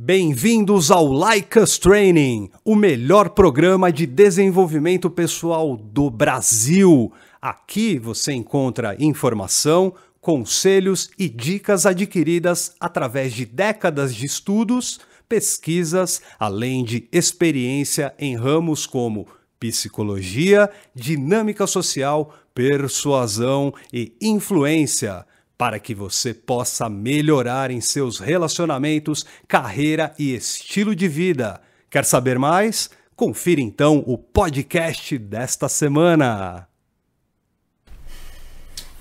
Bem-vindos ao Like Us Training, o melhor programa de desenvolvimento pessoal do Brasil. Aqui você encontra informação, conselhos e dicas adquiridas através de décadas de estudos, pesquisas, além de experiência em ramos como psicologia, dinâmica social, persuasão e influência, para que você possa melhorar em seus relacionamentos, carreira e estilo de vida. Quer saber mais? Confira então o podcast desta semana.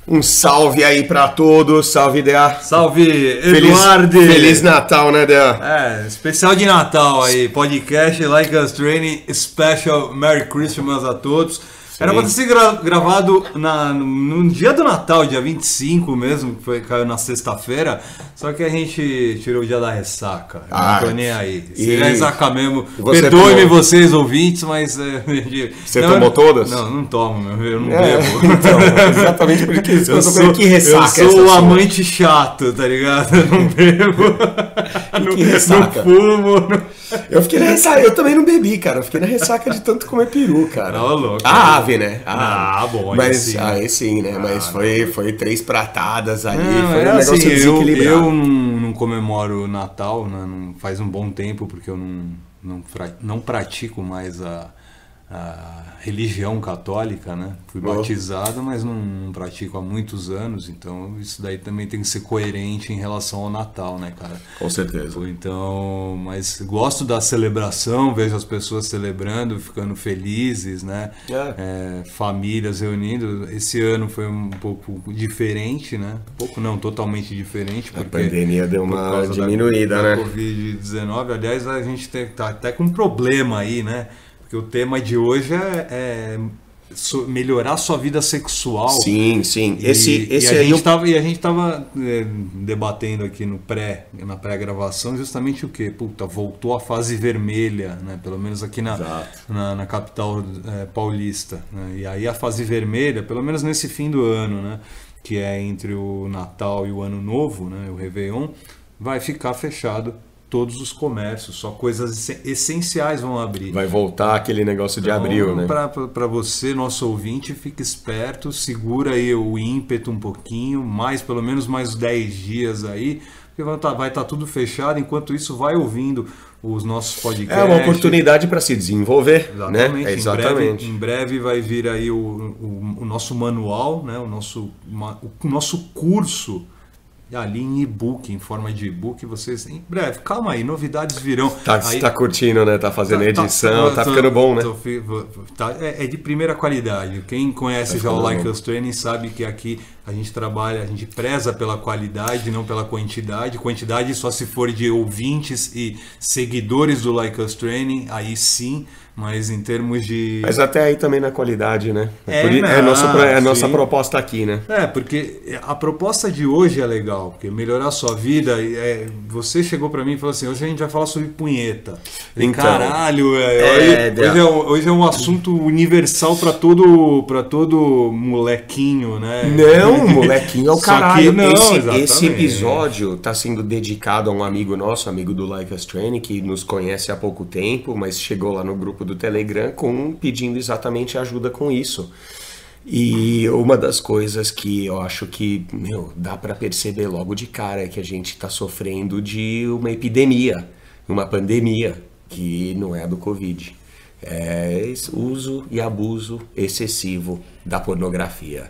Um salve aí pra todos, salve Dea. Salve Eduardo. Feliz Natal, né Dea? É, especial de Natal aí, podcast Like Us Training, special Merry Christmas a todos. Sim. Era pra ter sido gravado no dia do Natal, dia 25 mesmo, que caiu na sexta-feira, só que a gente tirou o dia da ressaca, não tô nem aí. Se ressaca mesmo, perdoe-me vocês ouvintes, mas... Você tomou todas? Não, não tomo, meu, eu não bebo. Então, exatamente porque eu sou o amante chato, tá ligado? Eu não bebo, não fumo, Eu também não bebi, cara, eu fiquei na ressaca de tanto comer peru, cara. Não, louco. Ah, né? Ah, bom, aí sim, né? Ah, mas foi três pratadas ali, foi um negócio assim, desequilibrado. Eu não comemoro o Natal, né? Não, faz um bom tempo, porque eu não pratico mais a religião católica, né? Fui batizado, mas não pratico há muitos anos, então isso daí também tem que ser coerente em relação ao Natal, né, cara? Com certeza. Então, mas gosto da celebração, vejo as pessoas celebrando, ficando felizes, né? Famílias reunindo. Esse ano foi um pouco diferente, né? Pouco não, totalmente diferente. A pandemia deu uma diminuída, né? Covid-19, aliás, a gente tá até com um problema aí, né? Porque o tema de hoje melhorar sua vida sexual. Sim, sim. E a gente estava debatendo aqui na pré-gravação justamente o quê? Puta, voltou a fase vermelha, né? Pelo menos aqui na capital paulista. Né? E aí a fase vermelha, pelo menos nesse fim do ano, né? Que é entre o Natal e o Ano Novo, né? O Réveillon, vai ficar fechado. Todos os comércios, só coisas essenciais vão abrir. Vai voltar aquele negócio de abril, né? Para você, nosso ouvinte, fique esperto, segura aí o ímpeto um pouquinho, pelo menos mais 10 dias aí, porque vai estar tudo fechado. Enquanto isso, vai ouvindo os nossos podcasts. É uma oportunidade para se desenvolver, exatamente, né? Exatamente. Em breve vai vir aí o nosso manual, né? o nosso curso, ali em e-book, em forma de e-book, vocês em breve, calma aí, novidades virão. Tá curtindo, né? Tá fazendo edição, tá ficando bom, né? É de primeira qualidade. Quem conhece já o Like Us Training sabe que aqui a gente trabalha, a gente preza pela qualidade, não pela quantidade. Quantidade só se for de ouvintes e seguidores do Like Us Training, aí sim. Mas em termos de... Mas até aí também na qualidade, né? É a nossa proposta aqui, né? É, porque a proposta de hoje é legal, porque melhorar a sua vida... você chegou pra mim e falou assim, hoje a gente vai falar sobre punheta. Então, caralho, hoje é um assunto universal pra todo molequinho, né? Não, molequinho é o caralho. Não, esse episódio tá sendo dedicado a um amigo nosso, amigo do Like Us Training, que nos conhece há pouco tempo, mas chegou lá no grupo do Telegram pedindo exatamente ajuda com isso. E uma das coisas que eu acho que, dá para perceber logo de cara é que a gente está sofrendo de uma epidemia, uma pandemia, que não é a do Covid. É uso e abuso excessivo da pornografia.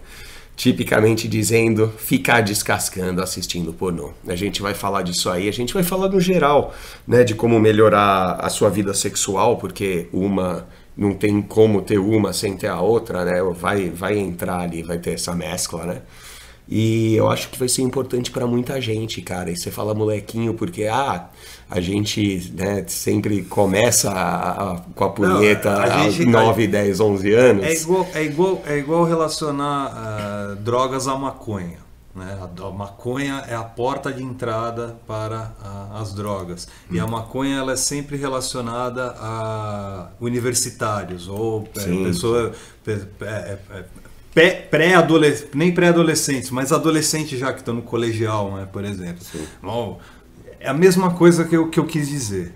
Tipicamente dizendo, ficar descascando assistindo pornô. A gente vai falar disso aí, a gente vai falar no geral, né, de como melhorar a sua vida sexual, porque não tem como ter uma sem ter a outra, né, vai entrar ali, vai ter essa mescla, né. E eu acho que vai ser importante para muita gente, cara. E você fala molequinho porque, a gente, né, sempre começa com a punheta aos 9, 10, 11 anos. É igual relacionar drogas à maconha. Né? A maconha é a porta de entrada para as drogas. E a maconha ela é sempre relacionada a universitários ou pessoas... nem pré-adolescentes, mas adolescentes já que estão no colegial, né, por exemplo. Bom, É a mesma coisa que eu quis dizer.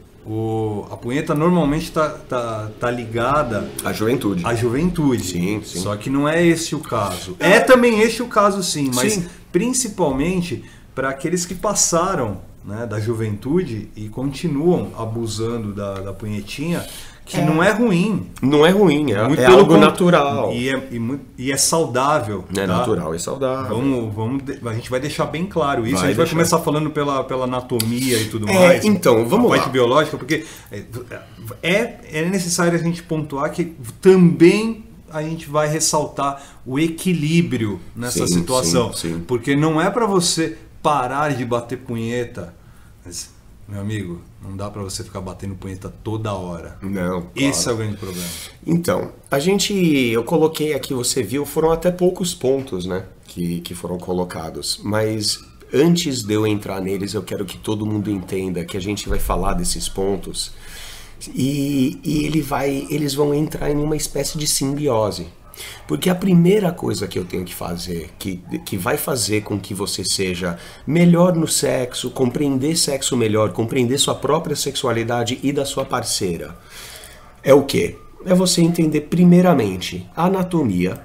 A punheta normalmente tá ligada à juventude. À juventude. Sim, sim. Só que não é esse o caso. É também este o caso, sim, mas sim, principalmente para aqueles que passaram, né, da juventude e continuam abusando da punhetinha, que não é ruim. Não é ruim, é, muito é algo natural. E é saudável. É, tá? Natural, é saudável. A gente vai deixar bem claro isso. A gente vai começar falando pela anatomia e tudo mais. Então, vamos lá. A parte biológica, porque é necessário a gente pontuar que também a gente vai ressaltar o equilíbrio nessa situação. Sim. Porque não é para você parar de bater punheta. Mas, meu amigo, não dá para você ficar batendo punheta toda hora. Não. Esse é o grande problema. Então, eu coloquei aqui, você viu, foram até poucos pontos, né, que foram colocados. Mas antes de eu entrar neles, eu quero que todo mundo entenda que a gente vai falar desses pontos e eles vão entrar em uma espécie de simbiose. Porque a primeira coisa que eu tenho que fazer, que vai fazer com que você seja melhor no sexo, compreender sexo melhor, compreender sua própria sexualidade e da sua parceira, é o quê? É você entender primeiramente a anatomia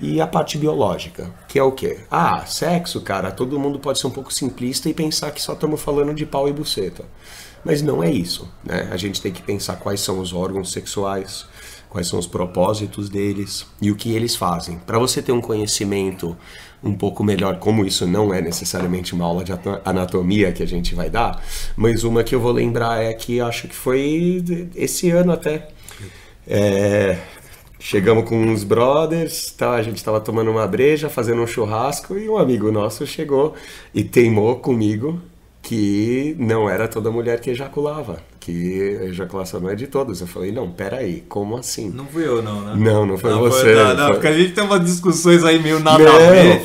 e a parte biológica, que é o quê? Ah, sexo, cara, todo mundo pode ser um pouco simplista e pensar que só estamos falando de pau e buceta. Mas não é isso, né? A gente tem que pensar quais são os órgãos sexuais, quais são os propósitos deles e o que eles fazem. Para você ter um conhecimento um pouco melhor, como isso não é necessariamente uma aula de anatomia que a gente vai dar, mas uma que eu vou lembrar é que acho que foi esse ano até. Chegamos com uns brothers, tá? A gente estava tomando uma breja, fazendo um churrasco e um amigo nosso chegou e teimou comigo que não era toda mulher que ejaculava, que a ejaculação não é de todas. Eu falei, não, peraí, como assim? Não fui eu, não, né? Não foi você. Não, porque a gente tem umas discussões aí meio nada a ver.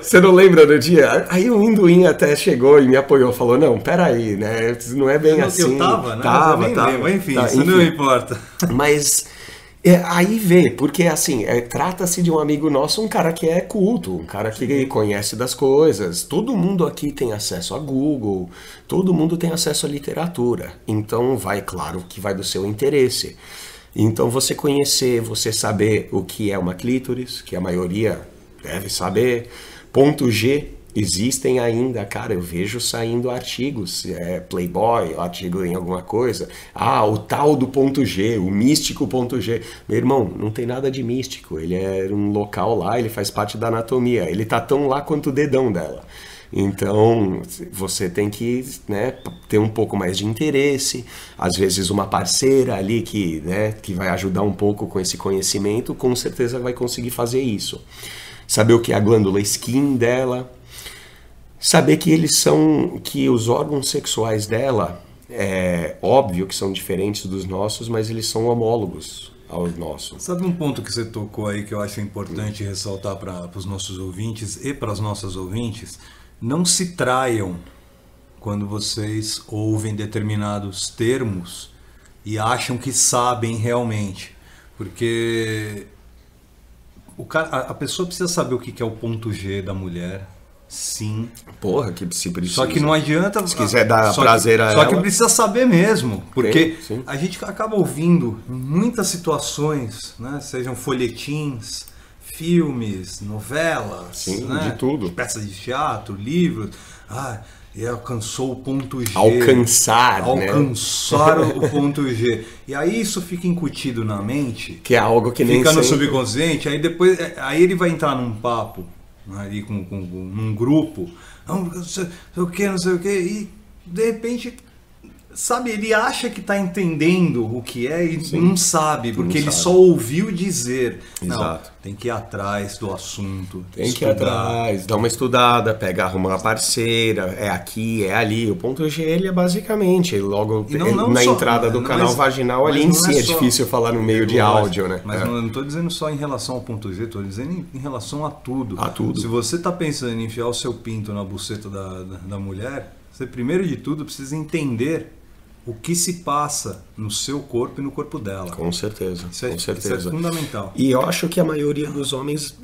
Você não lembra do dia? Aí o Induim até chegou e me apoiou, falou, não, peraí, né? Não é bem assim. Eu tava, né? Tava. Enfim, isso não importa. Mas aí vê, porque assim, trata-se de um amigo nosso, um cara que é culto, um cara que conhece das coisas. Todo mundo aqui tem acesso a Google, todo mundo tem acesso à literatura. Então claro que vai do seu interesse. Então você conhecer, você saber o que é uma clítoris, que a maioria deve saber, ponto G. Existem ainda, cara, eu vejo saindo artigos, Playboy, artigo em alguma coisa, o tal do ponto G, o místico ponto G. Meu irmão, não tem nada de místico, ele é um local lá, ele faz parte da anatomia, ele tá tão lá quanto o dedão dela. Então, você tem que, né, ter um pouco mais de interesse, às vezes uma parceira ali que vai ajudar um pouco com esse conhecimento, com certeza vai conseguir fazer isso. Saber o que é a glândula skin dela, saber que os órgãos sexuais dela, é óbvio que são diferentes dos nossos, mas eles são homólogos aos nossos. Sabe um ponto que você tocou aí que eu acho importante ressaltar para os nossos ouvintes e para as nossas ouvintes? Não se traiam quando vocês ouvem determinados termos e acham que sabem realmente, porque a pessoa precisa saber o que é o ponto G da mulher. Sim. Porra, que se precisa. Só que não adianta. Se quiser dar prazer a ela. Só que precisa saber mesmo. Porque a gente acaba ouvindo em muitas situações, né? Sejam folhetins, filmes, novelas. Sim, né? De tudo. Peças de teatro, livros. E alcançou o ponto G. Alcançar, né? O ponto G. E aí isso fica incutido na mente. Que é algo que nem. Fica no subconsciente. Aí ele vai entrar num papo ali num grupo, não sei o que, e de repente, sabe, ele acha que está entendendo o que é e não sabe, porque ele só ouviu dizer. Exato. Não, tem que ir atrás do assunto, dá uma estudada, arruma uma parceira, é aqui, é ali. O ponto G, ele é basicamente logo na entrada do canal vaginal ali em si, é difícil falar no meio de áudio, né? Mas não estou dizendo só em relação ao ponto G, estou dizendo em relação a tudo. A tudo. Se você está pensando em enfiar o seu pinto na buceta da mulher, você primeiro de tudo precisa entender o que se passa no seu corpo e no corpo dela. Com certeza. Isso é fundamental. E eu acho que a maioria dos homens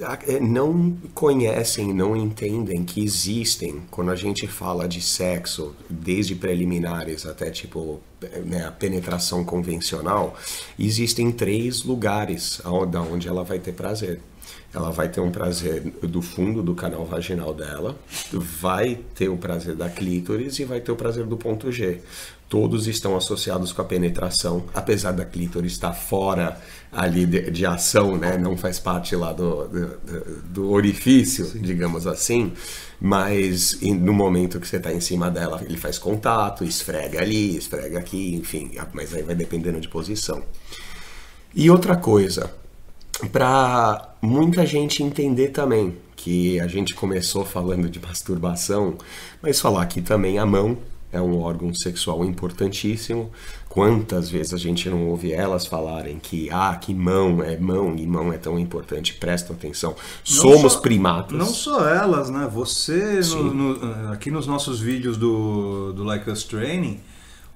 não conhecem, não entendem que existem, quando a gente fala de sexo, desde preliminares até tipo, né, a penetração convencional, existem 3 lugares da onde ela vai ter prazer. Ela vai ter um prazer do fundo do canal vaginal dela, vai ter o prazer da clítoris e vai ter o prazer do ponto G. Todos estão associados com a penetração, apesar da clítoris estar fora ali de ação, né? Não faz parte lá do orifício, sim, digamos assim, mas no momento que você está em cima dela, ele faz contato, esfrega ali, esfrega aqui, enfim, mas aí vai dependendo de posição. E outra coisa, para muita gente entender também, que a gente começou falando de masturbação, mas falar aqui também a mão é um órgão sexual importantíssimo. Quantas vezes a gente não ouve elas falarem que, que mão, e mão é tão importante, prestam atenção, somos primatas. Não só elas, né? Você, aqui nos nossos vídeos do Like Us Training,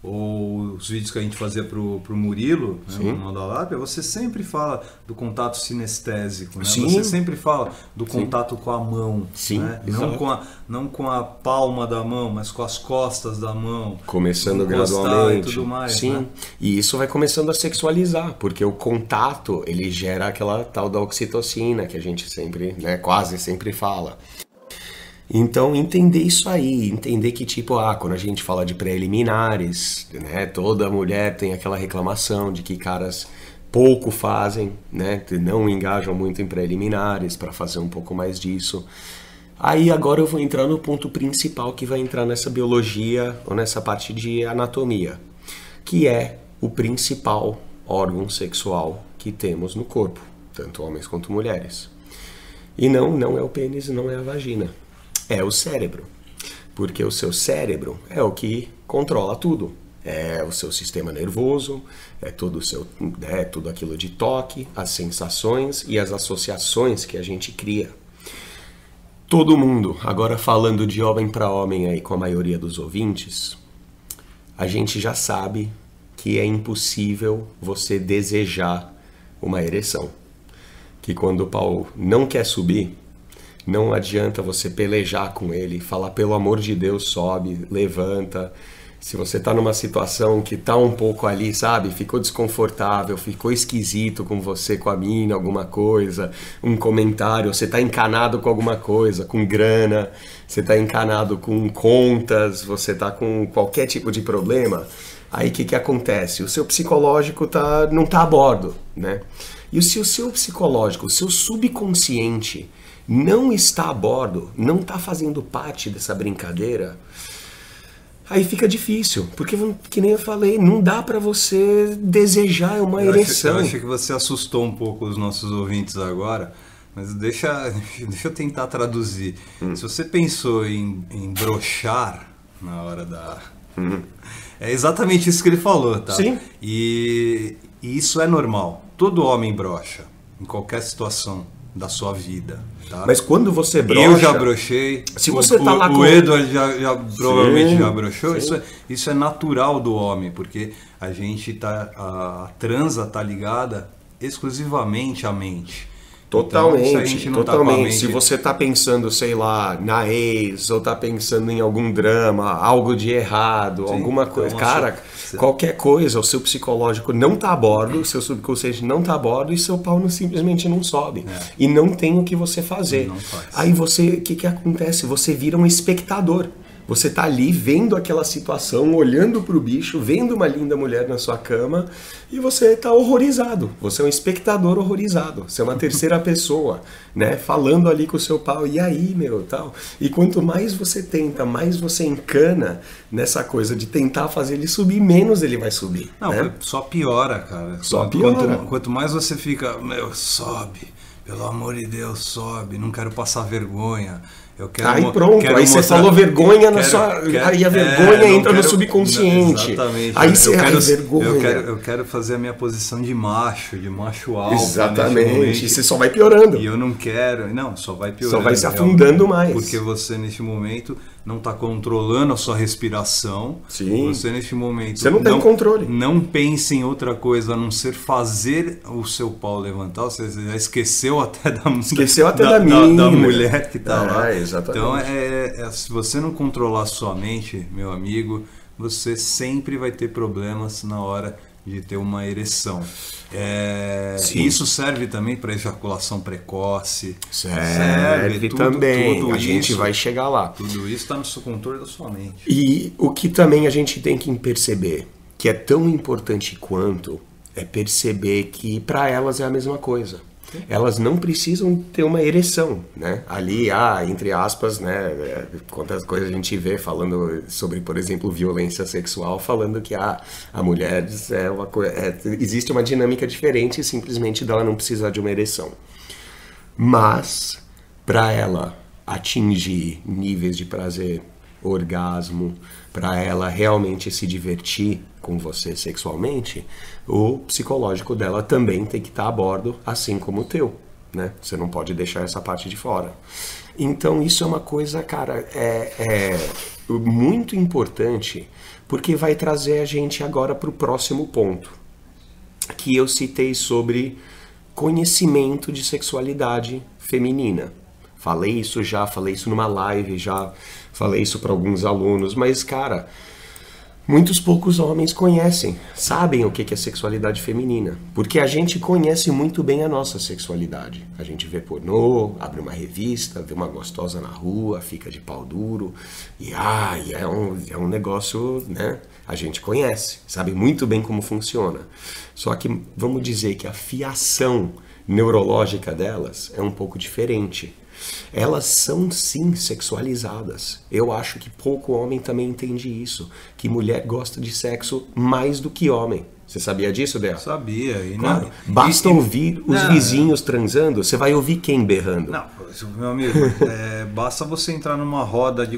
ou os vídeos que a gente fazia pro Murilo, né, no Mandalab, você sempre fala do contato sinestésico, né? Você sempre fala do contato com a mão, né? não com a palma da mão, mas com as costas da mão, começando gradualmente e tudo mais, né? E isso vai começando a sexualizar, porque o contato ele gera aquela tal da oxitocina que a gente sempre, né, quase sempre fala. Então, entender isso aí, entender que tipo, quando a gente fala de preliminares, né, toda mulher tem aquela reclamação de que caras pouco fazem, né, não engajam muito em preliminares para fazer um pouco mais disso. Aí agora eu vou entrar no ponto principal que vai entrar nessa biologia ou nessa parte de anatomia, que é o principal órgão sexual que temos no corpo, tanto homens quanto mulheres. E não é o pênis, não é a vagina. É o cérebro, porque o seu cérebro é o que controla tudo, é o seu sistema nervoso, é todo o seu, é tudo aquilo de toque, as sensações e as associações que a gente cria. Todo mundo, agora falando de homem para homem aí com a maioria dos ouvintes, a gente já sabe que é impossível você desejar uma ereção, que quando o pau não quer subir, não adianta você pelejar com ele, falar, pelo amor de Deus, sobe, levanta. Se você tá numa situação que tá um pouco ali, sabe, ficou desconfortável, ficou esquisito com você, com a mina, alguma coisa, um comentário, você tá encanado com alguma coisa, com grana, você tá encanado com contas, você tá com qualquer tipo de problema, aí o que acontece? O seu psicológico não tá a bordo, né? E se o seu psicológico, o seu subconsciente não está a bordo, não está fazendo parte dessa brincadeira, aí fica difícil, porque, que nem eu falei, não dá para você desejar uma ereção. Eu acho que você assustou um pouco os nossos ouvintes agora, mas deixa eu tentar traduzir. Se você pensou em broxar na hora da... É exatamente isso que ele falou, tá? Sim. E isso é normal, todo homem broxa, em qualquer situação da sua vida, tá? Mas quando você brocha... Eu já brochei, se você tá lá com o Edward já provavelmente já brochou, isso é natural do homem, porque a gente tá... A transa tá ligada exclusivamente à mente. Totalmente, então, totalmente. Se você tá pensando, sei lá, na ex, ou tá pensando em algum drama, algo de errado, alguma coisa, cara, qualquer coisa, o seu psicológico não tá a bordo, o seu subconsciente não tá a bordo e seu pau simplesmente não sobe. E não tem o que você fazer. Aí você, o que acontece? Você vira um espectador. Você tá ali vendo aquela situação, olhando pro bicho, vendo uma linda mulher na sua cama e você tá horrorizado. Você é um espectador horrorizado. Você é uma terceira pessoa, né? Falando ali com o seu pau, e aí, meu, tal. E quanto mais você tenta, mais você encana nessa coisa de tentar fazer ele subir, menos ele vai subir. Não, né? Só piora, cara. Só piora. Quanto mais você fica, meu, sobe. Pelo amor de Deus, sobe. Não quero passar vergonha. Eu quero aí pronto, quero aí mostrar... Você falou vergonha na sua... Aí a vergonha entra no subconsciente. Não, exatamente. Aí você vergonha. Eu quero fazer a minha posição de macho alto. Exatamente. E você só vai piorando. E eu não quero. Não, só vai piorando. Só vai se afundando mais. Porque você, neste momento, não está controlando a sua respiração. Sim. Você, nesse momento, você não tem controle. Não pense em outra coisa a não ser fazer o seu pau levantar. Você já esqueceu até da música. Esqueceu até da mulher que está lá. Exatamente. Então, se você não controlar a sua mente, meu amigo, você sempre vai ter problemas na hora de ter uma ereção. Isso serve também para ejaculação precoce. Serve tudo, também. Tudo a isso, gente vai chegar lá. Tudo isso está no seu controle da sua mente. E o que também a gente tem que perceber, que é tão importante quanto, é perceber que para elas é a mesma coisa. Elas não precisam ter uma ereção, né? Ali, entre aspas, né? Quantas coisas a gente vê falando sobre, por exemplo, violência sexual, falando que a mulher é uma coisa, existe uma dinâmica diferente, simplesmente dela não precisar de uma ereção. Mas, para ela atingir níveis de prazer, orgasmo, para ela realmente se divertir com você sexualmente, o psicológico dela também tem que estar a bordo, assim como o teu, né? Você não pode deixar essa parte de fora. Então isso é uma coisa, cara, é muito importante, porque vai trazer a gente agora para o próximo ponto, que eu citei sobre conhecimento de sexualidade feminina. Falei isso numa live, já falei isso para alguns alunos, mas, cara, muitos poucos homens conhecem, sabem o que é sexualidade feminina, porque a gente conhece muito bem a nossa sexualidade. A gente vê pornô, abre uma revista, vê uma gostosa na rua, fica de pau duro, e é um negócio, né? A gente conhece, sabe muito bem como funciona. Só que vamos dizer que a fiação neurológica delas é um pouco diferente. Elas são sim sexualizadas. Eu acho que pouco homem também entende isso, que mulher gosta de sexo mais do que homem. Você sabia disso, Dea? Sabia. Claro. Basta ouvir os vizinhos transando, você vai ouvir quem berrando? Não, meu amigo, basta você entrar numa roda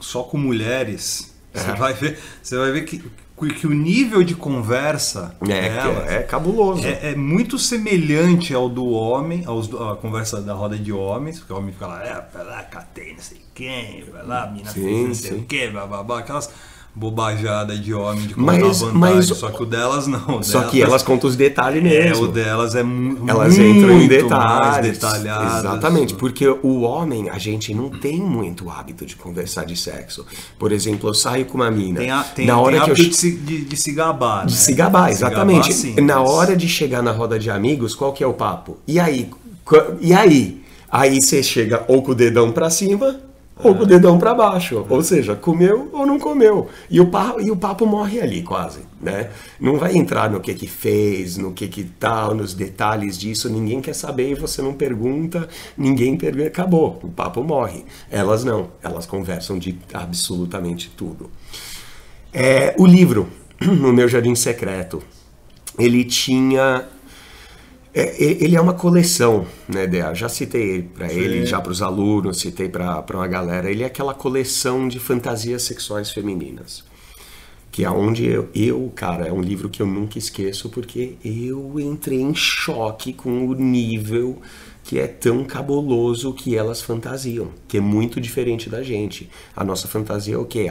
só com mulheres, você vai ver que o nível de conversa dela é cabuloso. É muito semelhante ao do homem, à conversa da roda de homens, porque o homem fica lá, vai lá, catei, não sei quem, vai lá, mina, não sei o que, bababá, aquelas bobajada de homem de contar vantagem, só que o delas não. O só delas, que elas contam os detalhes mesmo. O delas é elas muito entram em detalhes, mais detalhadas. Exatamente, porque o homem, a gente não tem muito hábito de conversar de sexo. Por exemplo, eu saio com uma mina. Tem a hora de se gabar, né? De se gabar, exatamente. Sim, na hora de chegar na roda de amigos, qual que é o papo? E aí? Aí você chega ou com o dedão pra cima, ou com o dedão para baixo, ou seja, comeu ou não comeu, e o papo morre ali quase, né? Não vai entrar no que fez, no que tal, nos detalhes disso, ninguém quer saber, e você não pergunta, ninguém pergunta, acabou, o papo morre. Elas não, elas conversam de absolutamente tudo. O livro, No Meu Jardim Secreto, ele tinha... ele é uma coleção, né, Dea? Já citei para ele, já para os alunos, citei para uma galera. Ele é aquela coleção de fantasias sexuais femininas. Que é onde cara, é um livro que eu nunca esqueço, porque eu entrei em choque com o nível que é tão cabuloso que elas fantasiam, que é muito diferente da gente. A nossa fantasia é o quê?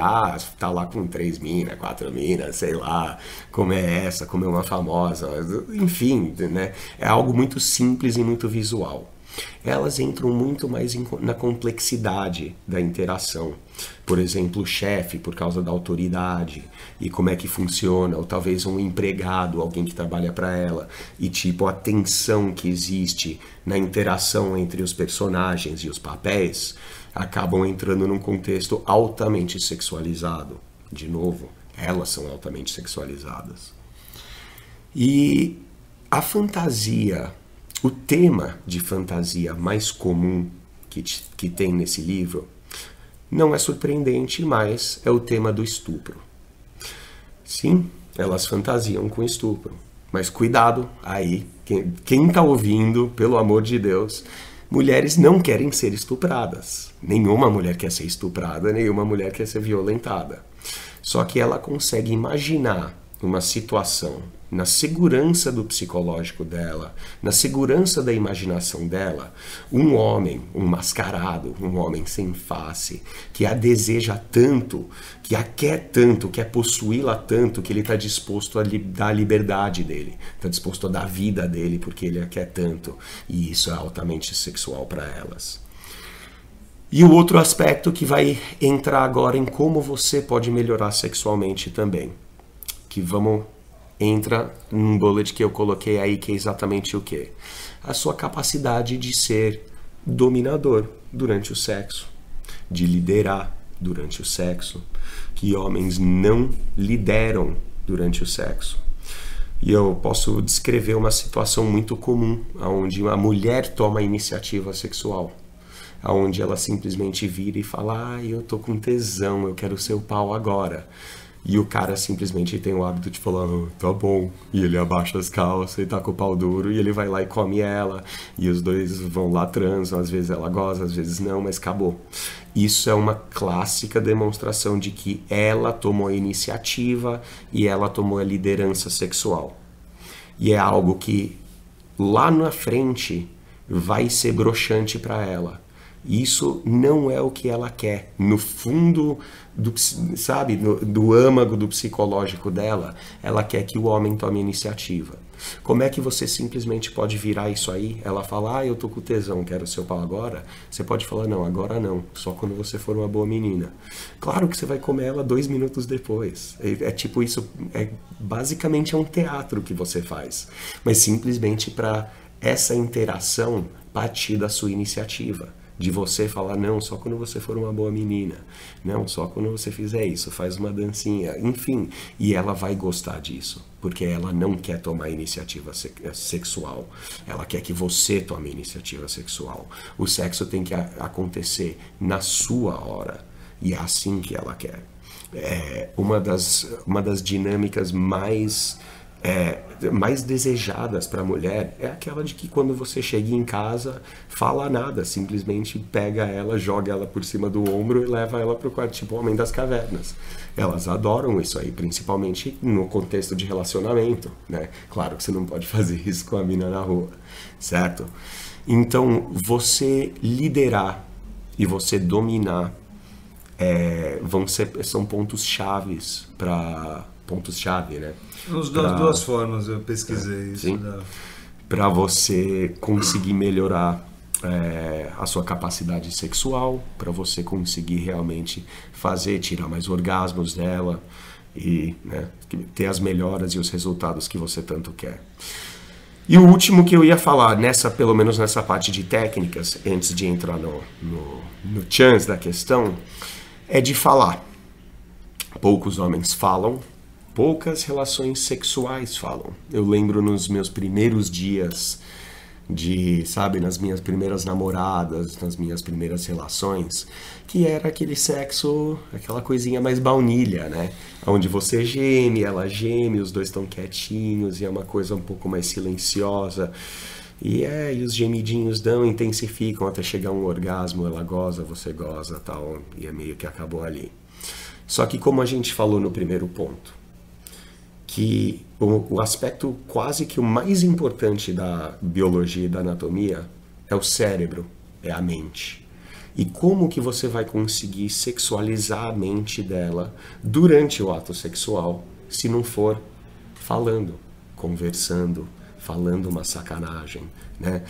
Tá lá com 3 minas, 4 minas, sei lá, como é essa, como é uma famosa, enfim, né? É algo muito simples e muito visual. Elas entram muito mais na complexidade da interação. Por exemplo, o chefe, por causa da autoridade e como é que funciona, ou talvez um empregado, alguém que trabalha para ela, e tipo a tensão que existe na interação entre os personagens e os papéis, acabam entrando num contexto altamente sexualizado. De novo, elas são altamente sexualizadas. E a fantasia, o tema de fantasia mais comum que tem nesse livro, não é surpreendente, mas é o tema do estupro. Sim, elas fantasiam com estupro. Mas cuidado aí, quem está ouvindo, pelo amor de Deus, mulheres não querem ser estupradas. Nenhuma mulher quer ser estuprada, nenhuma mulher quer ser violentada. Só que ela consegue imaginar uma situação na segurança do psicológico dela, na segurança da imaginação dela, um homem, um mascarado, um homem sem face, que a deseja tanto, que a quer tanto, quer possuí-la tanto, que ele está disposto a dar a liberdade dele, está disposto a dar a vida dele porque ele a quer tanto, e isso é altamente sexual para elas. E o outro aspecto que vai entrar agora em como você pode melhorar sexualmente também, que entra num bullet que eu coloquei aí, que é exatamente o quê? A sua capacidade de ser dominador durante o sexo, de liderar durante o sexo, que homens não lideram durante o sexo. E eu posso descrever uma situação muito comum, onde uma mulher toma a iniciativa sexual, onde ela simplesmente vira e fala, ah, eu tô com tesão, eu quero seu pau agora. E o cara simplesmente tem o hábito de falar, oh, tá bom, e ele abaixa as calças e tá com o pau duro, e ele vai lá e come ela, e os dois vão lá, transam, às vezes ela goza, às vezes não, mas acabou. Isso é uma clássica demonstração de que ela tomou a iniciativa e ela tomou a liderança sexual. E é algo que lá na frente vai ser broxante para ela. Isso não é o que ela quer. No fundo, sabe, do âmago do psicológico dela, ela quer que o homem tome iniciativa. Como é que você simplesmente pode virar isso aí? Ela fala, ah, eu tô com tesão, quero seu pau agora. Você pode falar, não, agora não, só quando você for uma boa menina. Claro que você vai comer ela 2 minutos depois. É tipo isso, basicamente é um teatro que você faz. Mas simplesmente para essa interação partir da sua iniciativa. De você falar, não, só quando você for uma boa menina. Não, só quando você fizer isso, faz uma dancinha. Enfim, e ela vai gostar disso. Porque ela não quer tomar iniciativa sexual. Ela quer que você tome iniciativa sexual. O sexo tem que acontecer na sua hora. E é assim que ela quer. É uma das dinâmicas mais desejadas para a mulher é aquela de que quando você chega em casa, fala nada, simplesmente pega ela, joga ela por cima do ombro e leva ela para o quarto, tipo o Homem das Cavernas. Elas adoram isso aí, principalmente no contexto de relacionamento, né? Claro que você não pode fazer isso com a mina na rua, certo? Então, você liderar e você dominar são pontos chaves para... pontos-chave, né? Das duas formas, eu pesquisei isso. Para você conseguir melhorar a sua capacidade sexual, para você conseguir realmente tirar mais orgasmos dela e, né, ter as melhoras e os resultados que você tanto quer. E o último que eu ia falar, pelo menos nessa parte de técnicas, antes de entrar no chance da questão, é de falar. Poucos homens falam. Poucas relações sexuais falam. Eu lembro nos meus primeiros dias nas minhas primeiras namoradas, nas minhas primeiras relações, que era aquele sexo, aquela coisinha mais baunilha, né? Onde você geme, ela geme, os dois estão quietinhos e é uma coisa um pouco mais silenciosa. E os gemidinhos intensificam até chegar um orgasmo, ela goza, você goza, tal, e é meio que acabou ali. Só que como a gente falou no primeiro ponto, que o aspecto quase que o mais importante da biologia e da anatomia é o cérebro, é a mente. E como que você vai conseguir sexualizar a mente dela durante o ato sexual se não for falando, conversando, falando uma sacanagem, né?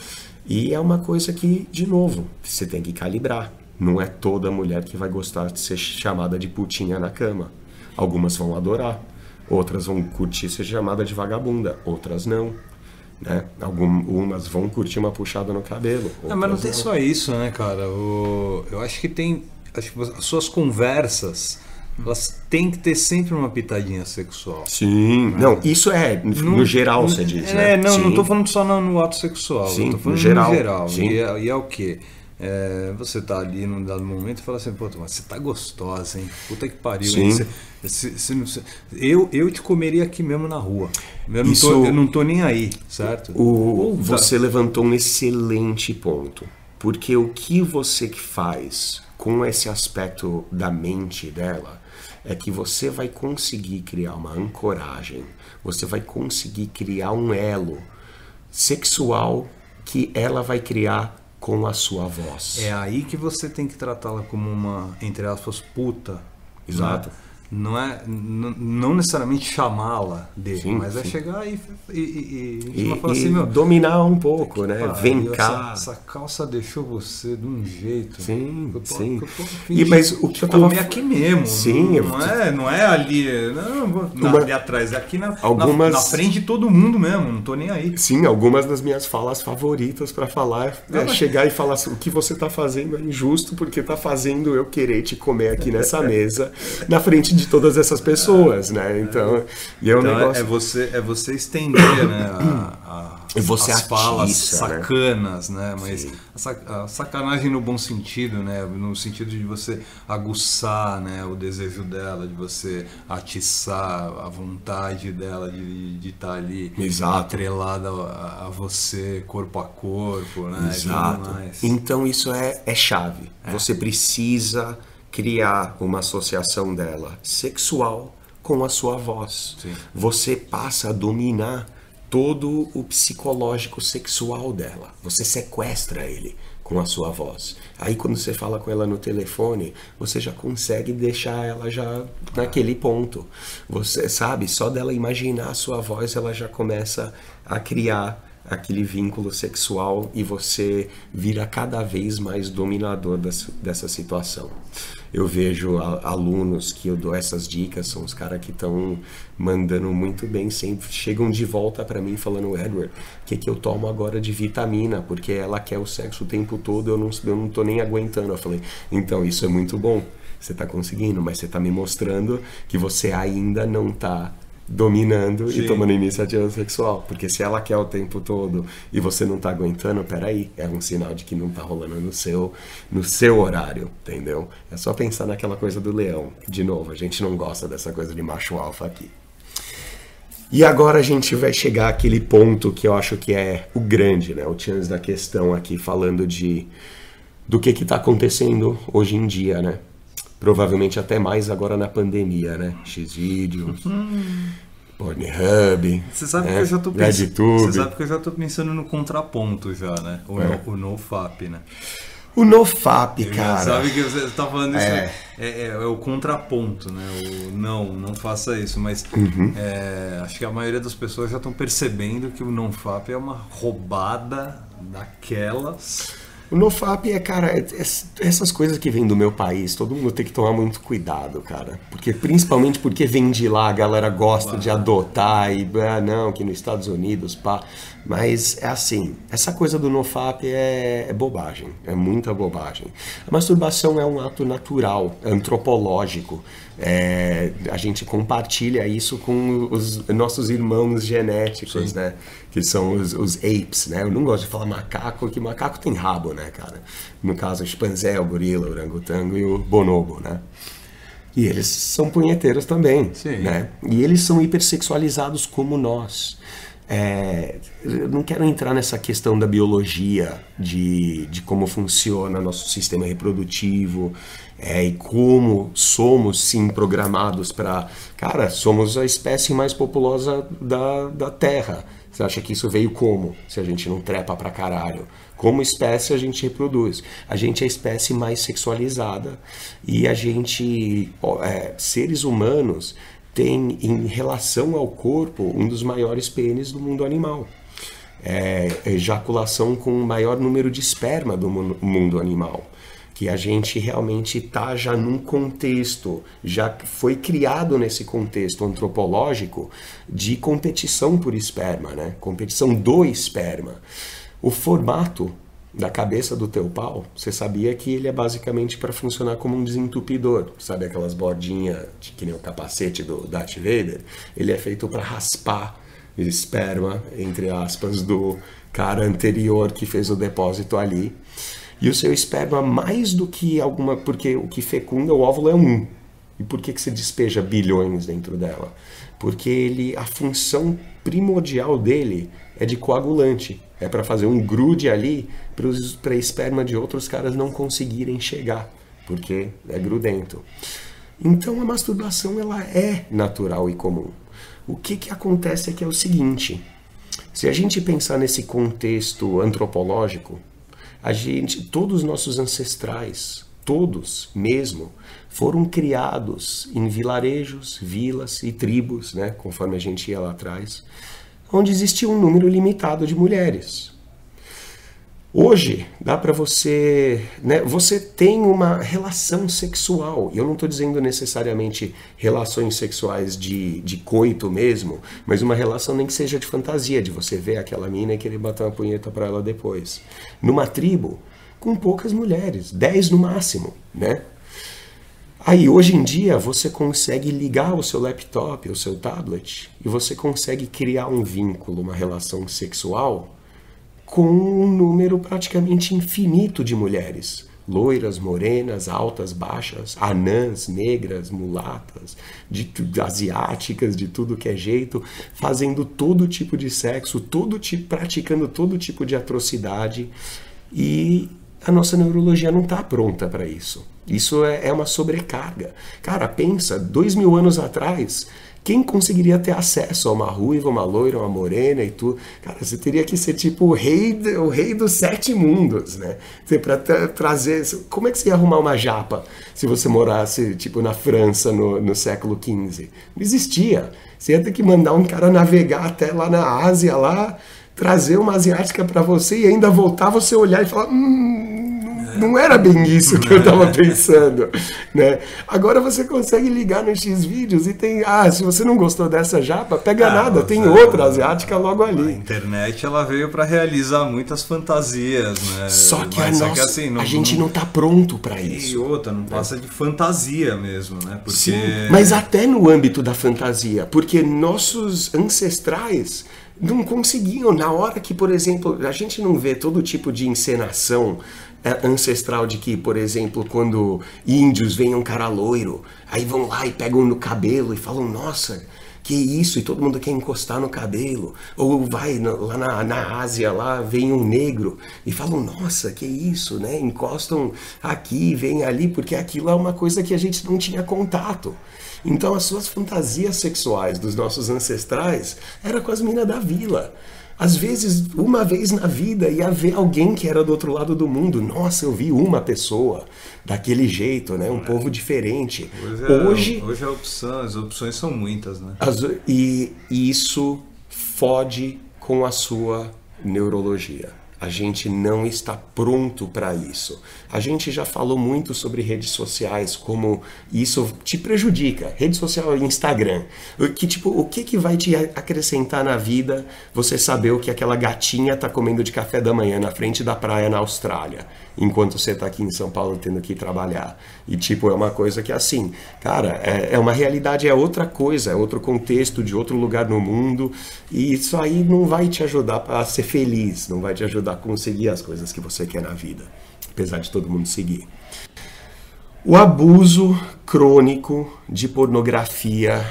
E é uma coisa que, de novo, você tem que calibrar. Não é toda mulher que vai gostar de ser chamada de putinha na cama. Algumas vão adorar. Outras vão curtir ser chamada de vagabunda, outras não, né? Algumas vão curtir uma puxada no cabelo. Mas não tem só isso, né, cara? Eu acho que tem... Acho que as suas conversas, elas têm que ter sempre uma pitadinha sexual. Sim, né? Não, isso é no geral, você diz, né? Não, sim. Não tô falando só no ato sexual. Sim, eu tô falando no geral. Sim. E é o quê? Você tá ali num dado momento e fala assim, pô, mas você tá gostosa, hein? Puta que pariu. Sim. Eu te comeria aqui mesmo na rua. Eu não tô nem aí, certo? Você levantou um excelente ponto. Porque o que você faz com esse aspecto da mente dela é que você vai conseguir criar uma ancoragem, você vai conseguir criar um elo sexual que ela vai criar com a sua voz. É aí que você tem que tratá-la como uma, entre aspas, puta. Exato. Né? Não é, não necessariamente chamá-la dele, sim, mas sim. É chegar e dominar um pouco, né? Vem cá. Essa calça deixou você de um jeito. Sim, né? Sim. Mas o que eu tava aqui mesmo. Sim, não é ali, não ali atrás, é aqui na frente de todo mundo mesmo. Não tô nem aí. Sim, algumas das minhas falas favoritas para falar é chegar e falar assim: o que você tá fazendo é injusto porque tá fazendo eu querer te comer aqui nessa mesa, na frente de todas essas pessoas, né? Então, e é um negócio... é você estender, né, as falas sacanas, né? Mas a sacanagem no bom sentido, né? No sentido de você aguçar, né, o desejo dela, de você atiçar a vontade dela de estar ali atrelada a você, corpo a corpo, né? Exato. Então isso é chave. É. Você precisa criar uma associação dela sexual com a sua voz. Sim. Você passa a dominar todo o psicológico sexual dela. Você sequestra ele com a sua voz. Aí quando você fala com ela no telefone, você já consegue deixar ela já naquele ponto. Você sabe, só dela imaginar a sua voz, ela já começa a criar aquele vínculo sexual e você vira cada vez mais dominador dessa situação. Eu vejo alunos que eu dou essas dicas, são os caras que estão mandando muito bem, sempre chegam de volta para mim falando: Edward, o que eu tomo agora de vitamina? Porque ela quer o sexo o tempo todo, eu não tô nem aguentando. Eu falei: então, isso é muito bom, você tá conseguindo, mas você tá me mostrando que você ainda não tá dominando. Sim. E tomando iniciativa sexual, porque se ela quer o tempo todo e você não tá aguentando, peraí, é um sinal de que não tá rolando no seu horário, entendeu? É só pensar naquela coisa do leão. De novo, a gente não gosta dessa coisa de macho alfa aqui. E agora a gente vai chegar àquele ponto que eu acho que é o grande, né? O chance da questão aqui, falando do que tá acontecendo hoje em dia, né? Provavelmente até mais agora na pandemia, né? X-Videos, Pornhub, você sabe que eu já tô pensando no contraponto já, né? O NoFap, né? O NoFap, cara. Sabe que você tá falando isso, é o contraponto, né? O não faça isso, mas acho que a maioria das pessoas já estão percebendo que o NoFap é uma roubada daquelas... O NoFap é, cara, essas coisas que vêm do meu país, todo mundo tem que tomar muito cuidado, cara. Porque, principalmente porque vem de lá, a galera gosta de adotar e, não, que nos Estados Unidos, pá. Mas é assim, essa coisa do NoFap é bobagem, é muita bobagem. A masturbação é um ato natural, antropológico. A gente compartilha isso com os nossos irmãos genéticos, né? Que são os apes, né? Eu não gosto de falar macaco, porque macaco tem rabo, né, cara? No caso, o chimpanzé, o gorila, o orangotango e o bonobo, né? E eles são punheteiros também, né? E eles são hipersexualizados como nós. Eu não quero entrar nessa questão da biologia, de como funciona nosso sistema reprodutivo, e como somos, sim, programados para... Cara, somos a espécie mais populosa da Terra. Você acha que isso veio como? Se a gente não trepa pra caralho. Como espécie a gente reproduz. A gente é a espécie mais sexualizada. E a gente, seres humanos... tem, em relação ao corpo, um dos maiores pênis do mundo animal. Ejaculação com o maior número de esperma do mundo animal. Que a gente realmente está já num contexto, já foi criado nesse contexto antropológico de competição por esperma, né? Competição do esperma. O formato da cabeça do teu pau, você sabia que ele é basicamente para funcionar como um desentupidor, sabe aquelas bordinhas que nem o capacete do Darth Vader? Ele é feito para raspar esperma, entre aspas, do cara anterior que fez o depósito ali. E o seu esperma, mais do que alguma... porque o que fecunda o óvulo é um. E por que você despeja bilhões dentro dela? Porque a função primordial dele é de coagulante. É para fazer um grude ali para esperma de outros caras não conseguirem chegar, porque é grudento. Então a masturbação ela é natural e comum. O que acontece é que é o seguinte, se a gente pensar nesse contexto antropológico, todos os nossos ancestrais, todos mesmo, foram criados em vilarejos, vilas e tribos, né, conforme a gente ia lá atrás, onde existia um número limitado de mulheres. Hoje, dá para você, né, você tem uma relação sexual, e eu não estou dizendo necessariamente relações sexuais de coito mesmo, mas uma relação nem que seja de fantasia, de você ver aquela mina e querer bater uma punheta para ela depois. Numa tribo, com poucas mulheres, 10 no máximo, né? Aí, hoje em dia, você consegue ligar o seu laptop, o seu tablet, e você consegue criar um vínculo, uma relação sexual, com um número praticamente infinito de mulheres. Loiras, morenas, altas, baixas, anãs, negras, mulatas, asiáticas, de tudo que é jeito, fazendo todo tipo de sexo, praticando todo tipo de atrocidade. E a nossa neurologia não está pronta para isso. Isso é uma sobrecarga. Cara, pensa, 2000 anos atrás, quem conseguiria ter acesso a uma ruiva, uma loira, uma morena e tudo? Cara, você teria que ser tipo o rei dos 7 mundos, né? Para trazer... Como é que você ia arrumar uma japa se você morasse tipo na França no século XV? Não existia. Você ia ter que mandar um cara navegar até lá na Ásia, lá, trazer uma asiática para você e ainda voltar você olhar e falar... Não era bem isso que eu estava pensando, né? Agora você consegue ligar nos X-Videos e tem... Ah, se você não gostou dessa japa, pega nada, tem outra asiática logo ali. A internet, ela veio para realizar muitas fantasias, né? Só que a gente não está pronto para isso. E outra, não passa de fantasia mesmo, né? Porque... Sim, mas até no âmbito da fantasia, porque nossos ancestrais... não conseguiam, na hora que, por exemplo, a gente não vê todo tipo de encenação ancestral de que, por exemplo, quando índios veem um cara loiro, aí vão lá e pegam no cabelo e falam, nossa, que isso, e todo mundo quer encostar no cabelo, ou vai lá na Ásia, lá vem um negro e falam, nossa, que isso, né, encostam aqui, vem ali, porque aquilo é uma coisa que a gente não tinha contato. Então as suas fantasias sexuais dos nossos ancestrais era com as minas da vila. Às vezes, uma vez na vida, ia ver alguém que era do outro lado do mundo. Nossa, eu vi uma pessoa daquele jeito, né? Um povo diferente. Hoje as opções são muitas, né? E isso fode com a sua neurologia. A gente não está pronto para isso. A gente já falou muito sobre redes sociais, como isso te prejudica. Rede social e Instagram. O que vai te acrescentar na vida você saber o que aquela gatinha está comendo de café da manhã na frente da praia na Austrália, enquanto você está aqui em São Paulo tendo que trabalhar. E é uma coisa que assim, cara, é uma realidade, é outra coisa, é outro contexto, de outro lugar no mundo. E isso aí não vai te ajudar a ser feliz, não vai te ajudar a conseguir as coisas que você quer na vida, apesar de todo mundo seguir. O abuso crônico de pornografia,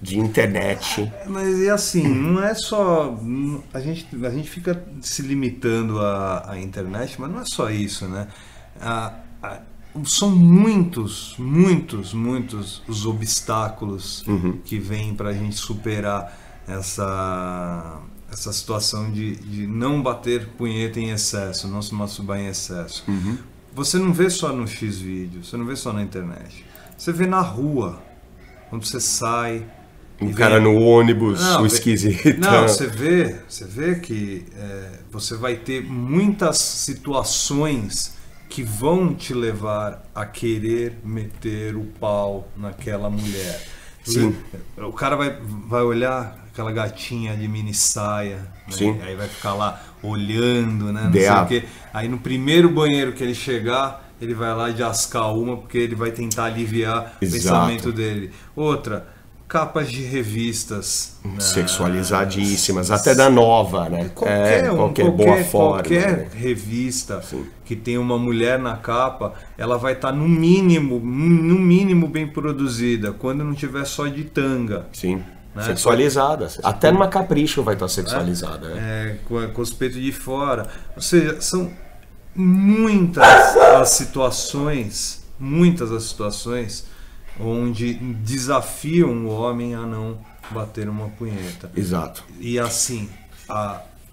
de internet. Mas é assim, não é só... A gente fica se limitando à internet, mas não é só isso, né? São muitos os obstáculos que vêm para a gente superar essa situação de não bater punheta em excesso, não se masturbar em excesso. Você não vê só no X-Vídeo, você não vê só na internet. Você vê na rua, quando você sai... cara no ônibus, o esquisito. Não, você vê que você vai ter muitas situações que vão te levar a querer meter o pau naquela mulher. Sim. O cara vai olhar... aquela gatinha de mini saia, né? Aí vai ficar lá olhando, né? Não sei o quê. Aí no primeiro banheiro que ele chegar, ele vai lá de ascar uma, porque ele vai tentar aliviar o pensamento dele. Outra, capas de revistas. Sexualizadíssimas, até da Nova, né? Qualquer revista que tem uma mulher na capa, ela vai estar no mínimo bem produzida, quando não tiver só de tanga. Sim. Né? Sexualizada, até numa Capricho vai estar sexualizada, né? Com os peitos de fora, ou seja, são muitas as situações onde desafiam o homem a não bater uma punheta. Exato. E assim,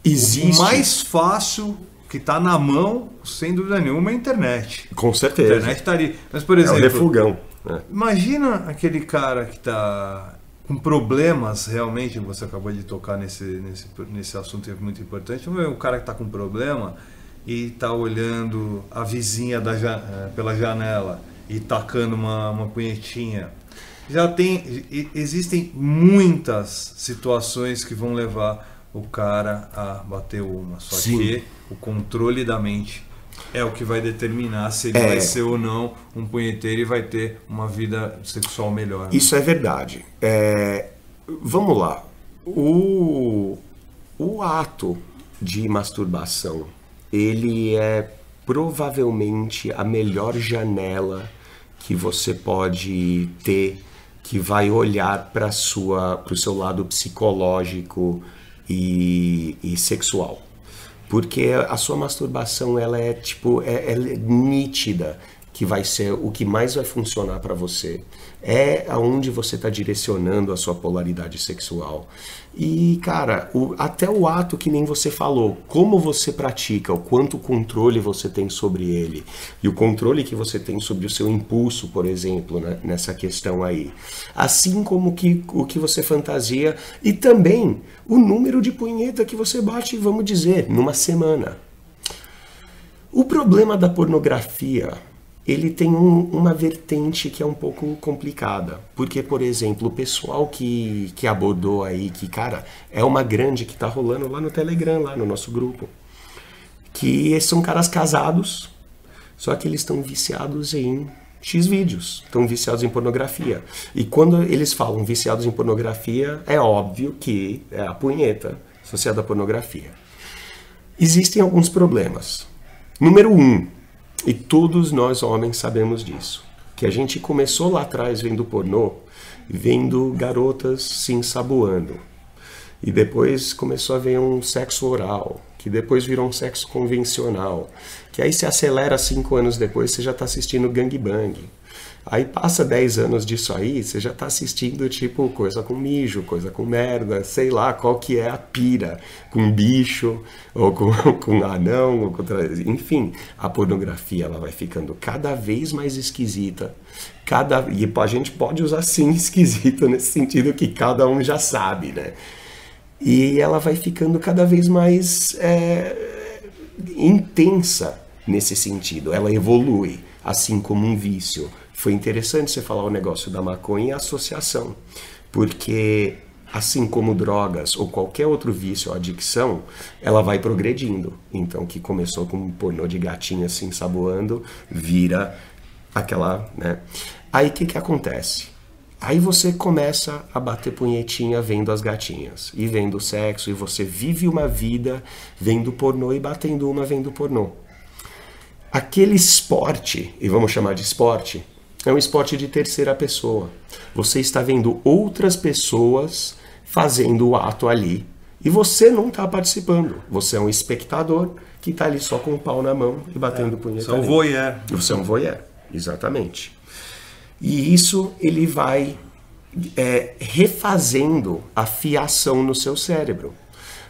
existe... o mais fácil que está na mão, sem dúvida nenhuma, é a internet. Com certeza. A internet está ali. Mas, por exemplo, é o refugão. É. Imagina aquele cara que está com problemas realmente, você acabou de tocar nesse assunto muito importante, o cara que está com problema e está olhando a vizinha pela janela e tacando uma punhetinha. Já tem, existem muitas situações que vão levar o cara a bater uma, só Sim. que o controle da mente é o que vai determinar se ele vai ser ou não um punheteiro e vai ter uma vida sexual melhor. Né? Isso é verdade. Vamos lá. O ato de masturbação, ele é provavelmente a melhor janela que você pode ter, que vai olhar para o seu lado psicológico e sexual. Porque a sua masturbação, ela é tipo, ela é nítida, que vai ser o que mais vai funcionar para você. É aonde você está direcionando a sua polaridade sexual. E, cara, até o ato que nem você falou, como você pratica, o quanto controle você tem sobre ele, e o controle que você tem sobre o seu impulso, por exemplo, né, nessa questão aí. Assim como o que você fantasia, e também o número de punheta que você bate, vamos dizer, numa semana. O problema da pornografia... ele tem uma vertente que é um pouco complicada. Porque, por exemplo, o pessoal que abordou aí, que, cara, é uma grande que tá rolando lá no Telegram, lá no nosso grupo. Que são caras casados, só que eles estão viciados em X-Videos. Estão viciados em pornografia. E quando eles falam viciados em pornografia, é óbvio que é a punheta associada à pornografia. Existem alguns problemas. Número 1. E todos nós homens sabemos disso, que a gente começou lá atrás vendo pornô, vendo garotas se ensaboando, e depois começou a ver um sexo oral, que depois virou um sexo convencional, que aí se acelera 5 anos depois, você já está assistindo gangbang, aí passa 10 anos disso aí, você já está assistindo tipo coisa com mijo, coisa com merda, sei lá qual que é a pira, com bicho, ou com anão, ou com... enfim, a pornografia ela vai ficando cada vez mais esquisita, e a gente pode usar sim esquisita nesse sentido que cada um já sabe, né? E ela vai ficando cada vez mais intensa nesse sentido, ela evolui, assim como um vício. Foi interessante você falar o negócio da maconha e a associação, porque assim como drogas ou qualquer outro vício ou adicção, ela vai progredindo. Então, que começou com um pornô de gatinha se ensaboando, vira aquela, né? Aí o que acontece? Aí você começa a bater punhetinha vendo as gatinhas e vendo o sexo, e você vive uma vida vendo pornô e batendo uma vendo pornô. Aquele esporte, e vamos chamar de esporte, é um esporte de terceira pessoa. Você está vendo outras pessoas fazendo o ato ali e você não está participando. Você é um espectador que está ali só com o pau na mão e batendo punheta. Você é um voyeur. Você é um voyeur, exatamente. E isso ele vai refazendo a fiação no seu cérebro.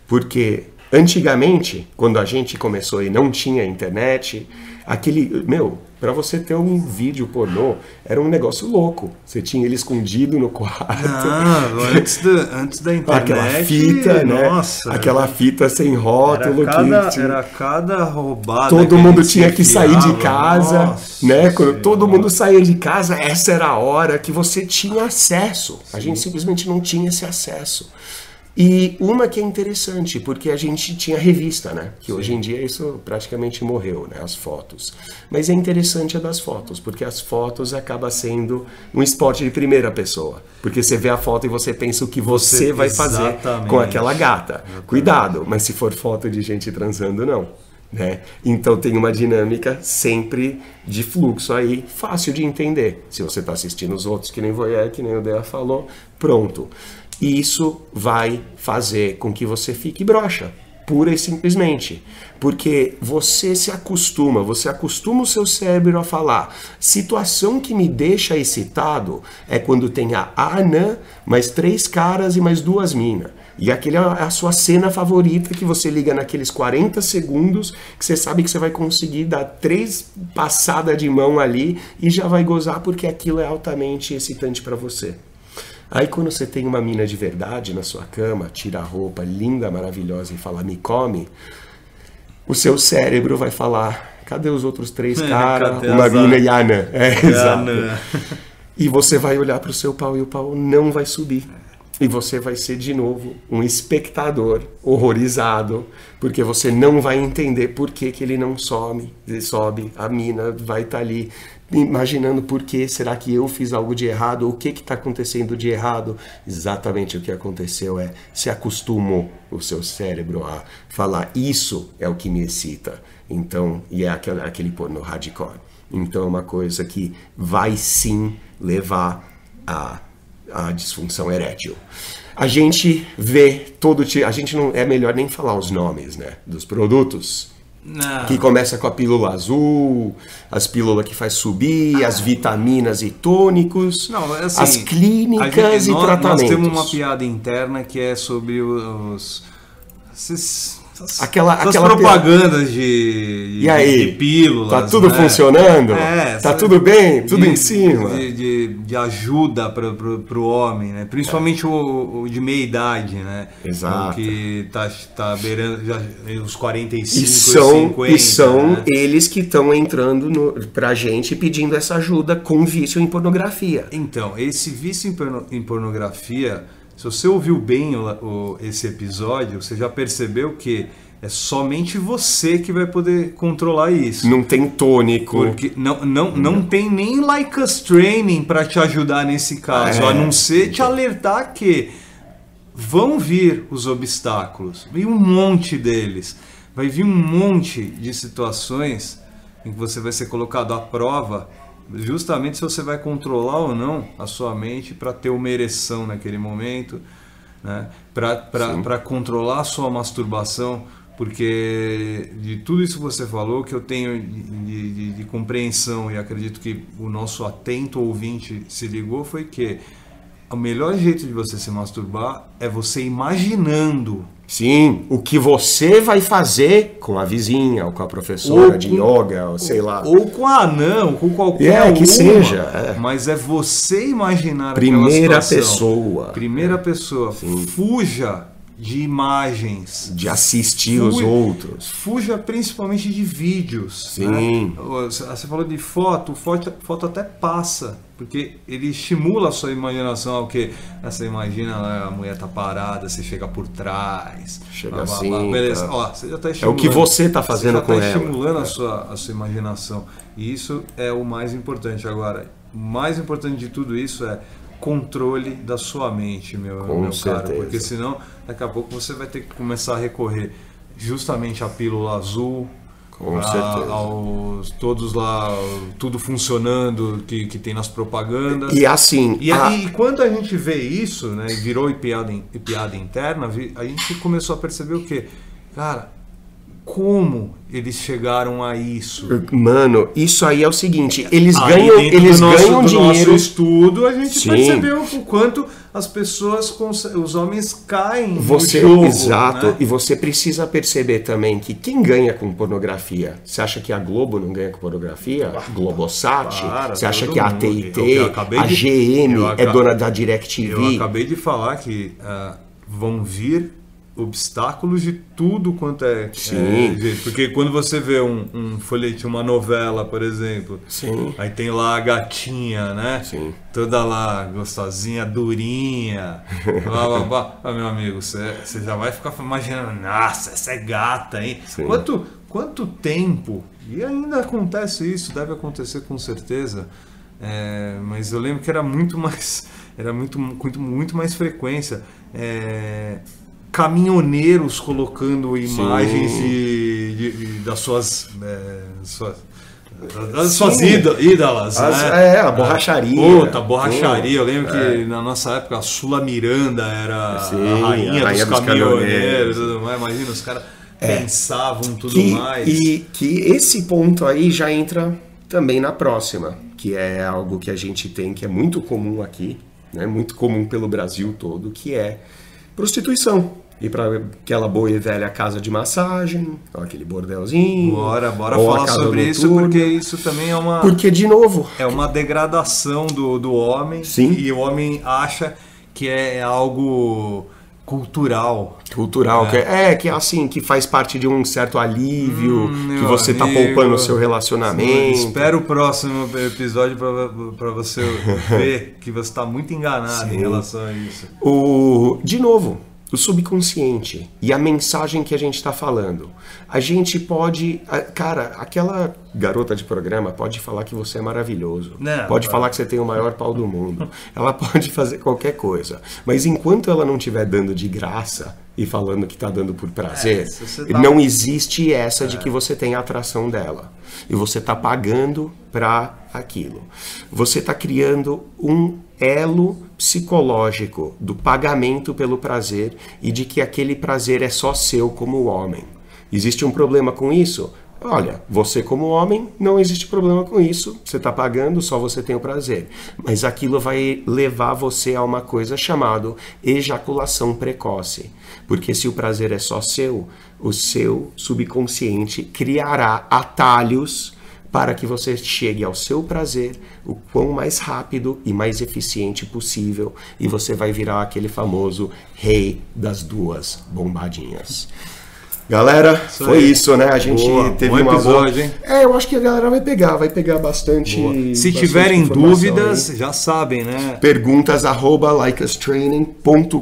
Porque antigamente, quando a gente começou e não tinha internet, aquele... meu, pra você ter um vídeo pornô, era um negócio louco. Você tinha ele escondido no quarto. Ah, antes da internet. Aquela fita, né? Nossa. Aquela fita sem rótulo. Era cada roubada. Todo mundo tinha que sair de casa. Nossa, né? Quando todo mundo saía de casa, essa era a hora que você tinha acesso. Sim. A gente simplesmente não tinha esse acesso. E uma que é interessante, porque a gente tinha revista, né? Que hoje em dia isso praticamente morreu, né? As fotos. Mas é interessante a das fotos, porque as fotos acaba sendo um esporte de primeira pessoa. Porque você vê a foto e você pensa o que você vai fazer com aquela gata. Exatamente. Cuidado, mas se for foto de gente transando, não. Né? Então tem uma dinâmica sempre de fluxo aí, fácil de entender. Se você está assistindo os outros, que nem voyeur, que nem o Dea falou, pronto. E isso vai fazer com que você fique broxa. pura e simplesmente, porque você acostuma o seu cérebro a falar. Situação que me deixa excitado é quando tem a anã, mais 3 caras e mais 2 minas. E aquela é a sua cena favorita que você liga naqueles 40 segundos que você sabe que você vai conseguir dar 3 passadas de mão ali e já vai gozar porque aquilo é altamente excitante para você. Aí quando você tem uma mina de verdade na sua cama, tira a roupa linda, maravilhosa e fala, me come, o seu cérebro vai falar, cadê os outros 3 caras, uma mina e a anã? É, exato. E você vai olhar para o seu pau e o pau não vai subir. E você vai ser, de novo, um espectador horrorizado, porque você não vai entender por que que ele não some, ele sobe, a mina vai estar ali imaginando por que, será que eu fiz algo de errado, o que está acontecendo de errado. Exatamente o que aconteceu é, se acostumou o seu cérebro a falar, isso é o que me excita, então, e é aquele porno hardcore. Então é uma coisa que vai sim levar a disfunção erétil. A gente vê todo tipo, a gente não é melhor nem falar os nomes, né, dos produtos. Não. Que começa com a pílula azul, as pílulas que faz subir, as vitaminas e tônicos, não, assim, as clínicas e tratamentos. Nós temos uma piada interna que é sobre aquela propagandas de pílulas. Tá tudo, né, funcionando? É, tá tudo bem? Tudo em cima? De ajuda para o homem, né? Principalmente o de meia idade, né? Exato. Que tá beirando já os 45, e 50. E são, né, eles que estão entrando para a gente pedindo essa ajuda com vício em pornografia. Então, esse vício em pornografia... Se você ouviu bem esse episódio, você já percebeu que é somente você que vai poder controlar isso. Não tem tônico. Porque não tem nem Like Us Training para te ajudar nesse caso, a não ser te alertar que vão vir os obstáculos. Vem um monte deles. Vai vir um monte de situações em que você vai ser colocado à prova, justamente se você vai controlar ou não a sua mente para ter uma ereção naquele momento, né? Para controlar a sua masturbação, porque de tudo isso que você falou, que eu tenho de compreensão, e acredito que o nosso atento ouvinte se ligou, foi que o melhor jeito de você se masturbar é você imaginando. Sim, o que você vai fazer com a vizinha, ou com a professora de yoga, ou sei lá. Ou com a anã, ou com qualquer uma. Que seja. Mas é você imaginar aquela situação. Primeira pessoa. Primeira pessoa. Sim. Fuja de imagens. De assistir os outros. Fuja principalmente de vídeos. Sim. Né? Você falou de foto até passa. Porque ele estimula a sua imaginação ao que? Você imagina, a mulher tá parada, você chega por trás. Chega blá, assim. Blá, blá. Beleza. Ó, você já tá estimulando. É o que você tá fazendo com ela. Você já tá estimulando a sua imaginação. E isso é o mais importante. Agora, o mais importante de tudo isso é controle da sua mente, meu cara. Porque senão, daqui a pouco você vai ter que começar a recorrer justamente à pílula azul. Com certeza. Todos lá, tudo funcionando que tem nas propagandas. E assim. E quando a gente vê isso, né, e virou piada interna, a gente começou a perceber o quê? Cara, como eles chegaram a isso? Mano, isso aí é o seguinte: eles ganham dinheiro. No nosso estudo, a gente percebeu o quanto as pessoas, os homens caem no jogo. Exato, né? E você precisa perceber também que quem ganha com pornografia? Você acha que a Globo não ganha com pornografia? A GloboSat? Você acha que a TIT, a GM é dona da Direct TV? Eu acabei de falar que vão vir obstáculos de tudo quanto é. Sim. Porque quando você vê um folhetim, uma novela, por exemplo, sim, aí tem lá a gatinha, né? Sim. Toda lá, gostosinha, durinha, blá, blá, blá. Ah, meu amigo, você já vai ficar imaginando, nossa, essa é gata, hein? Sim. Quanto tempo, e ainda acontece isso, deve acontecer com certeza, mas eu lembro que era muito mais frequência, caminhoneiros colocando imagens das suas ídolas. Né? A borracharia. Outra borracharia. Eu lembro que na nossa época a Sula Miranda era a rainha dos caminhoneiros. Imagina os caras pensavam tudo que, mais. E que esse ponto aí já entra também na próxima, que é algo que a gente tem, que é muito comum aqui, né, muito comum pelo Brasil todo, que é prostituição. Ir para aquela boa e velha casa de massagem, aquele bordelzinho. Bora falar sobre isso, porque isso também é uma... Porque, de novo... É uma degradação do homem. Sim. E o homem acha que é algo cultural. Cultural. Né? Que é assim, que faz parte de um certo alívio, que você está poupando o seu relacionamento. Sim, espera o próximo episódio para você ver que você está muito enganado. Sim. Em relação a isso. De novo... O subconsciente e a mensagem que a gente está falando. A gente pode... Cara, aquela garota de programa pode falar que você é maravilhoso. Não, pode falar que você tem o maior pau do mundo. Ela pode fazer qualquer coisa. Mas enquanto ela não estiver dando de graça e falando que está dando por prazer, não existe essa de que você tem a atração dela. E você está pagando para aquilo. Você está criando um elo psicológico do pagamento pelo prazer e de que aquele prazer é só seu como homem. Existe um problema com isso? Olha, você como homem, não existe problema com isso. Você está pagando, só você tem o prazer. Mas aquilo vai levar você a uma coisa chamada ejaculação precoce. Porque se o prazer é só seu, o seu subconsciente criará atalhos para que você chegue ao seu prazer o quão mais rápido e mais eficiente possível, e você vai virar aquele famoso rei das duas bombadinhas. Galera, foi isso, né? A gente teve uma boa... eu acho que a galera vai pegar bastante... Boa. Se tiverem dúvidas, já sabem, né? Perguntas @likeustraining.com.br.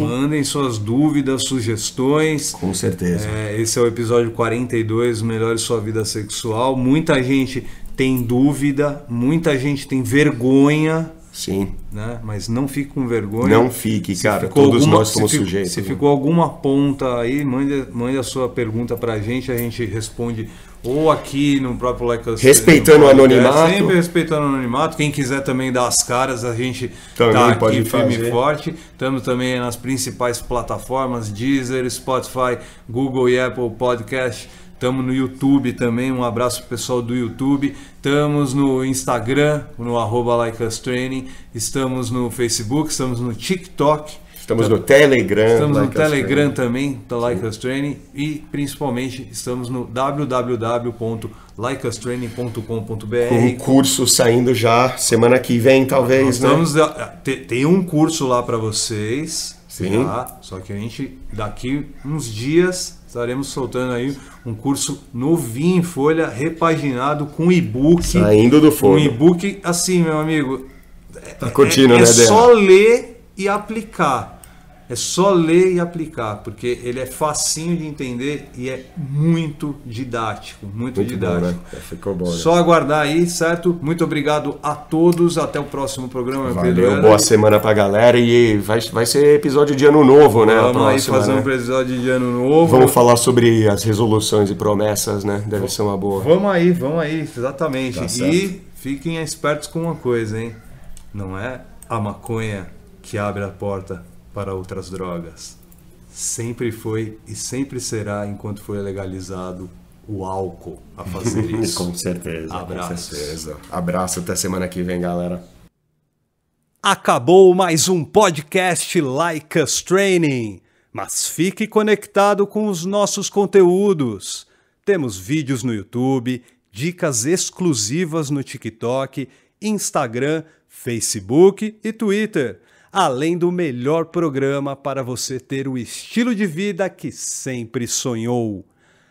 Mandem suas dúvidas, sugestões. Com certeza. Esse é o episódio 42, Melhore Sua Vida Sexual. Muita gente tem dúvida, muita gente tem vergonha... Sim. Né? Mas não fique com vergonha. Não fique, cara. Todos nós somos sujeitos. Se ficou alguma ponta aí, mande a sua pergunta pra gente, a gente responde ou aqui no próprio Like. Respeitando o anonimato. Sempre respeitando o anonimato. Quem quiser também dar as caras, a gente tá aqui firme e forte. Estamos também nas principais plataformas, Deezer, Spotify, Google e Apple Podcast. Estamos no YouTube também, um abraço pro pessoal do YouTube. Estamos no Instagram, no @likeustraining. Estamos no Facebook, estamos no TikTok. Estamos no Telegram. Estamos no Telegram também, da Like Us Training. E, principalmente, estamos no www.likeustraining.com.br. Um curso saindo já semana que vem, talvez, né? Tem um curso lá para vocês. Sim. Tá? Só que a gente, daqui uns dias... Estaremos soltando aí um curso novinho em folha, repaginado, com e-book. Saindo do forno. Um e-book, assim, meu amigo. Tá curtindo, né, Débora? É só ler e aplicar. É só ler e aplicar, porque ele é facinho de entender e é muito didático. Muito didático. Bom, né? Ficou bom. Né? Só aguardar aí, certo? Muito obrigado a todos. Até o próximo programa. Valeu, Pedro. Boa semana pra galera. E vai ser episódio de ano novo, né? Vamos aí fazer um episódio de ano novo. Vamos falar sobre as resoluções e promessas, né? Deve ser uma boa. Vamos aí, exatamente. Tá certo. E fiquem espertos com uma coisa, hein? Não é a maconha que abre a porta para outras drogas. Sempre foi e sempre será, enquanto for legalizado, o álcool a fazer isso. Com certeza. Abraço. Com certeza. Abraço, até semana que vem, galera. Acabou mais um podcast Like Us Training, mas fique conectado com os nossos conteúdos. Temos vídeos no YouTube, dicas exclusivas no TikTok, Instagram, Facebook e Twitter. Além do melhor programa para você ter o estilo de vida que sempre sonhou.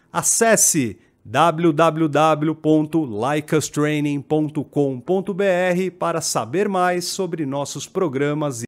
Acesse www.likeustraining.com.br para saber mais sobre nossos programas e